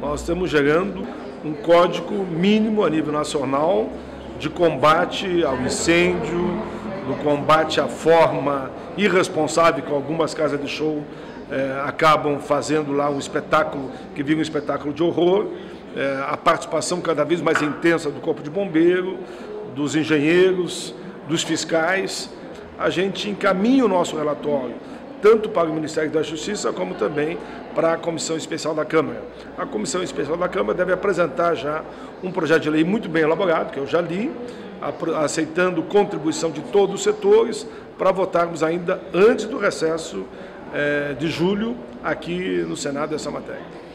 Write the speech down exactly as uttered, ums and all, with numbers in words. Nós estamos gerando um código mínimo a nível nacional de combate ao incêndio, do combate à forma irresponsável que algumas casas de show eh, acabam fazendo lá um espetáculo, que vira um espetáculo de horror, eh, a participação cada vez mais intensa do Corpo de Bombeiro, dos engenheiros, dos fiscais. A gente encaminha o nosso relatório, tanto para o Ministério da Justiça, como também para a Comissão Especial da Câmara. A Comissão Especial da Câmara deve apresentar já um projeto de lei muito bem elaborado, que eu já li, aceitando contribuição de todos os setores, para votarmos ainda antes do recesso de julho aqui no Senado essa matéria.